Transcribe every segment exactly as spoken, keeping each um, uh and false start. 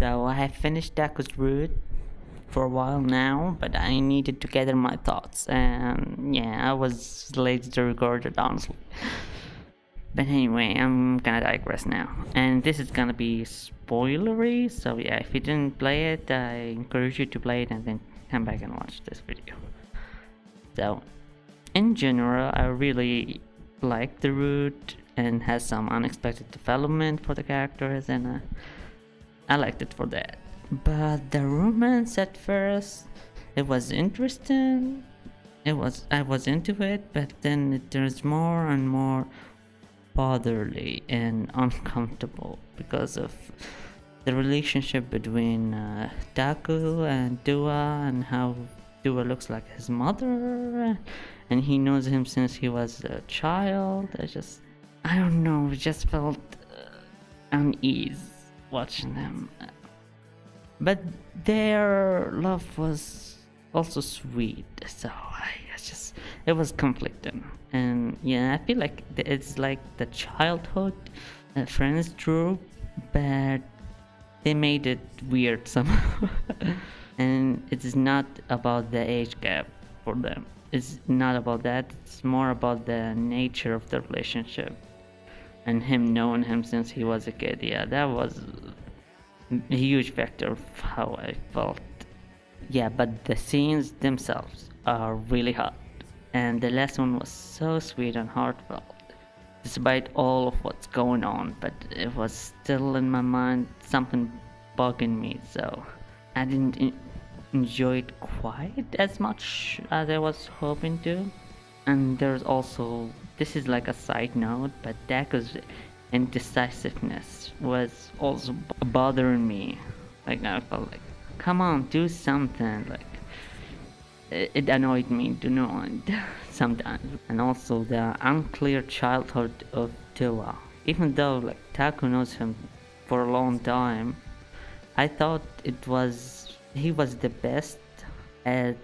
So I have finished Taku's route for a while now, but I needed to gather my thoughts, and yeah, I was lazy to record it, honestly. But anyway, I'm gonna digress now, and this is gonna be spoilery, so yeah, if you didn't play it, I encourage you to play it and then come back and watch this video. So, in general, I really like the route and has some unexpected development for the characters, and uh, I liked it for that. But the romance at first, it was interesting, it was I was into it, but then it turns more and more fatherly and uncomfortable because of the relationship between uh, Taku and Dua, and how Dua looks like his mother, and he knows him since he was a child. I just, I don't know, I just felt uh, unease watching them. But their love was also sweet, so I just, it was conflicting. And yeah, I feel like it's like the childhood uh, friends trope, but they made it weird somehow. And it is not about the age gap for them, it's not about that, it's more about the nature of the relationship and him knowing him since he was a kid. Yeah, that was a huge factor of how I felt. Yeah, but the scenes themselves are really hot, and the last one was so sweet and heartfelt despite all of what's going on, but it was still in my mind something bugging me, so I didn't enjoy it quite as much as I was hoping to. And there's also, this is like a side note, but Taku's indecisiveness was also bothering me. Like, I felt like, come on, do something. Like, it annoyed me to know it sometimes. And also the unclear childhood of Towa. Even though like Taku knows him for a long time, I thought it was he was the best at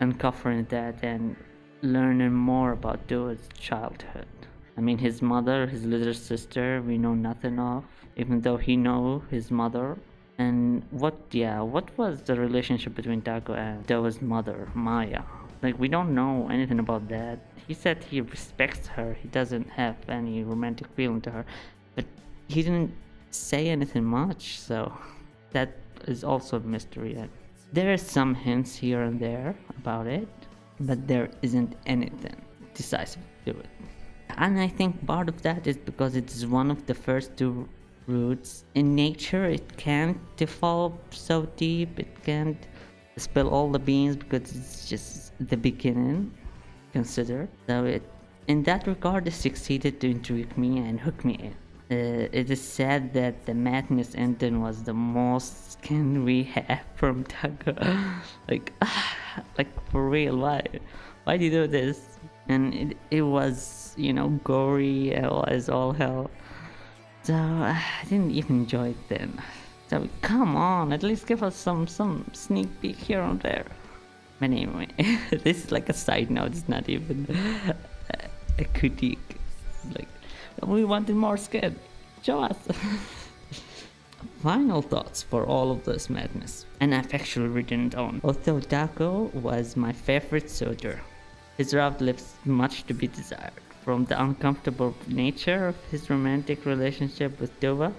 uncovering that and learning more about Dua's childhood. I mean, his mother, his little sister, we know nothing of, even though he know his mother. And what, yeah, what was the relationship between Taku and Dua's mother, Maya? Like, we don't know anything about that. He said he respects her, he doesn't have any romantic feeling to her, but he didn't say anything much, so that is also a mystery. And there are some hints here and there about it, but there isn't anything decisive to it. And I think part of that is because it is one of the first two routes in nature. It can't develop so deep, it can't spill all the beans because it's just the beginning considered. So it, in that regard, it succeeded to intrigue me and hook me in. Uh, it is sad that the madness ending was the most skin we have from Taku. Like, ah, like for real, why? Why do you do this? And it, it was, you know, gory as all hell. So uh, I didn't even enjoy it then. So come on, at least give us some, some sneak peek here and there. But anyway, this is like a side note, it's not even a critique. Like, we wanted more skin, show us. Final thoughts for all of this madness, and I've actually written it down. Although Taku was my favorite soldier, his route leaves much to be desired, from the uncomfortable nature of his romantic relationship with Dua,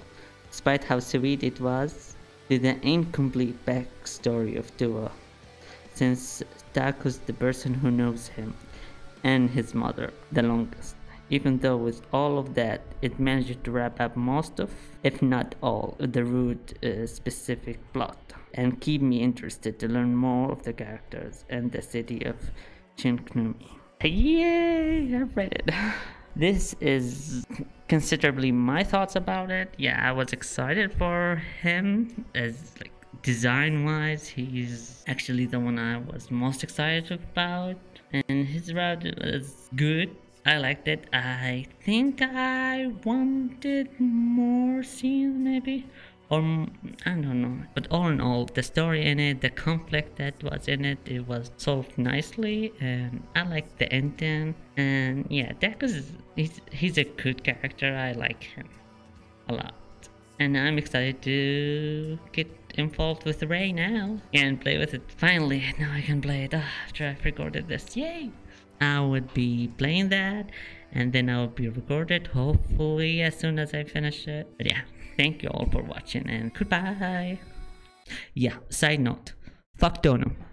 despite how sweet it was, to the incomplete backstory of Dua, since Taku's the person who knows him and his mother the longest. Even though with all of that, it managed to wrap up most of, if not all, the route uh, specific plot, and keep me interested to learn more of the characters and the city of Chinknumi. Yay, I've read it. This is considerably my thoughts about it. Yeah, I was excited for him, as like design wise, he's actually the one I was most excited about, and his route was good. I liked it. I think I wanted more scenes maybe, or I don't know. But all in all, the story in it, the conflict that was in it, it was solved nicely, and I liked the ending. And yeah, Taku's, he's, he's a good character. I like him a lot. and I'm excited to get involved with Ray now and play with it. Finally, now I can play it. Oh, after I've recorded this, yay! I would be playing that, and then I will be recorded hopefully as soon as I finish it. But yeah, thank you all for watching and goodbye. Yeah, side note, fuck Donum.